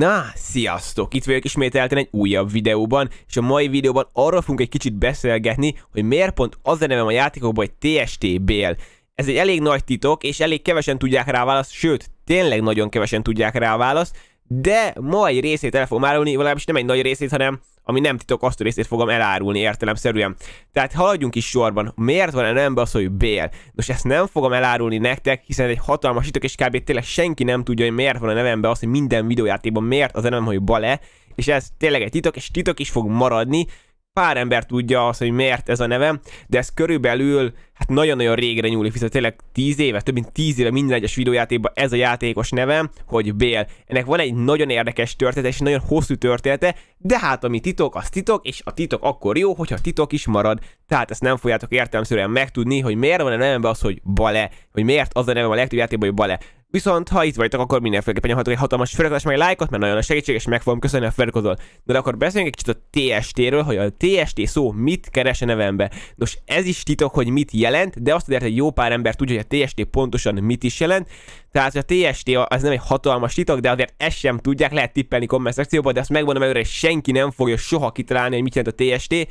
Na, sziasztok! Itt vagyok ismételten egy újabb videóban, és a mai videóban arról fogunk egy kicsit beszélgetni, hogy miért pont az a nevem a játékokban, hogy TsT-bale. Ez egy elég nagy titok, és elég kevesen tudják rá választ, sőt, tényleg nagyon kevesen tudják rá választ, de ma egy részét el fogom árulni, legalábbis nem egy nagy részét, hanem ami nem titok, azt a részét fogom elárulni értelemszerűen. Tehát haladjunk is sorban, miért van ennek az, hogy Bale? Nos, ezt nem fogom elárulni nektek, hiszen ez egy hatalmas titok, és kb. Tényleg senki nem tudja, hogy miért van a nevemben az, hogy minden videójátékban miért az a nevem, hogy Bale, és ez tényleg egy titok, és titok is fog maradni. Pár ember tudja azt, hogy miért ez a nevem, de ez körülbelül, hát nagyon-nagyon régre nyúlik, viszont tényleg 10 éve, több mint 10 éve minden egyes videójátékban ez a játékos nevem, hogy Bale. Ennek van egy nagyon érdekes története, és nagyon hosszú története, de hát ami titok, az titok, és a titok akkor jó, hogyha titok is marad. Tehát ezt nem fogjátok értelemszerűen megtudni, hogy miért van a nevemben az, hogy Bale, hogy miért az a nevem a legtöbb játékban, hogy Bale. Viszont, ha itt vagytok, akkor mindenféleképpen nyomhatok egy hatalmas feliratkozás, meg egy lájkot, mert nagyon segítséges, meg fogom köszönni, ha feliratkozol. De akkor beszéljünk egy kicsit a TST-ről, hogy a TST szó mit keres a nevembe. Nos, ez is titok, hogy mit jelent, de azt azért egy jó pár ember tudja, hogy a TST pontosan mit is jelent. Tehát, hogy a TST az nem egy hatalmas titok, de azért ezt sem tudják, lehet tippelni komment szekcióban, de azt megmondom előre, hogy senki nem fogja soha kitalálni, hogy mit jelent a TST.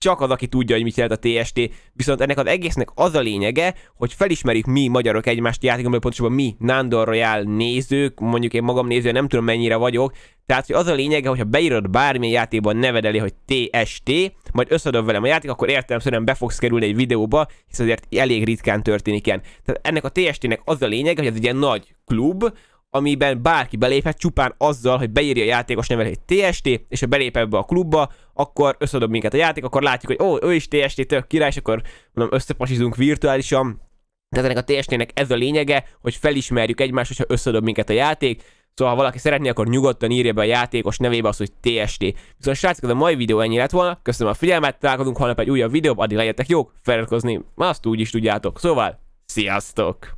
Csak az, aki tudja, hogy mit jelent a TST, viszont ennek az egésznek az a lényege, hogy felismerjük mi magyarok egymást játékomban, pontosabban mi Nándor Royale nézők, mondjuk én magam néző, nem tudom mennyire vagyok, tehát hogy az a lényege, hogyha beírod bármilyen játékban neved elé, hogy TST, majd összeadod velem a játék, akkor értelemszerűen be fogsz kerülni egy videóba, hiszen azért elég ritkán történik ilyen. Tehát ennek a TST-nek az a lényege, hogy ez egy ilyen nagy klub, amiben bárki beléphet csupán azzal, hogy beírja a játékos nevet, hogy TST, és ha belép ebbe a klubba, akkor összedob minket a játék, akkor látjuk, hogy ó, ő is TST, tök király, és akkor mondom, összepasizunk virtuálisan. Tehát ennek a TST-nek ez a lényege, hogy felismerjük egymást, hogyha összedob minket a játék. Szóval, ha valaki szeretné, akkor nyugodtan írja be a játékos nevébe azt, hogy TST. Viszont srácok, ez a mai videó ennyi lett volna, köszönöm a figyelmet, találkozunk holnap egy újabb videóban, addig legyetek jók, feliratkozni, azt úgy is tudjátok. Szóval, sziasztok!